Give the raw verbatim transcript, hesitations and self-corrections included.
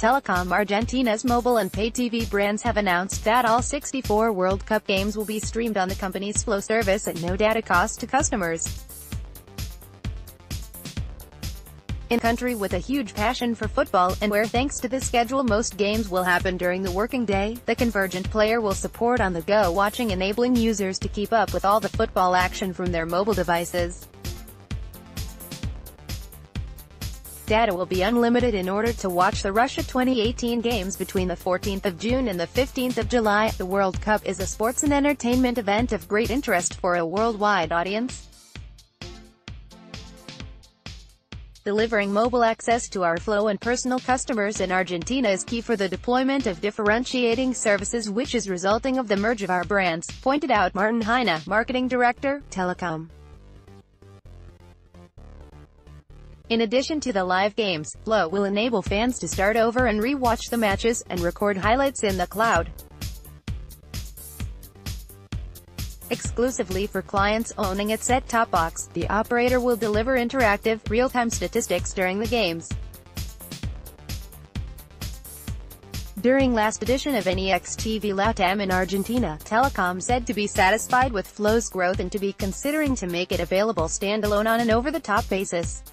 Telecom Argentina's mobile and pay T V brands have announced that all sixty-four World Cup games will be streamed on the company's Flow service at no data cost to customers. In a country with a huge passion for football, and where thanks to the schedule most games will happen during the working day, the convergent player will support on-the-go watching, enabling users to keep up with all the football action from their mobile devices. Data will be unlimited in order to watch the Russia twenty eighteen games between the fourteenth of June and the fifteenth of July. The World Cup is a sports and entertainment event of great interest for a worldwide audience, delivering mobile access to our Flow and personal customers in Argentina is key for the deployment of differentiating services, which is resulting of the merge of our brands, pointed out Martin Heine, Marketing Director, Telecom. In addition to the live games, Flow will enable fans to start over and re-watch the matches, and record highlights in the cloud, exclusively for clients owning its set-top box. The operator will deliver interactive, real-time statistics during the games. During last edition of NexTV Latam in Argentina, Telecom said to be satisfied with Flow's growth and to be considering to make it available standalone on an over-the-top basis.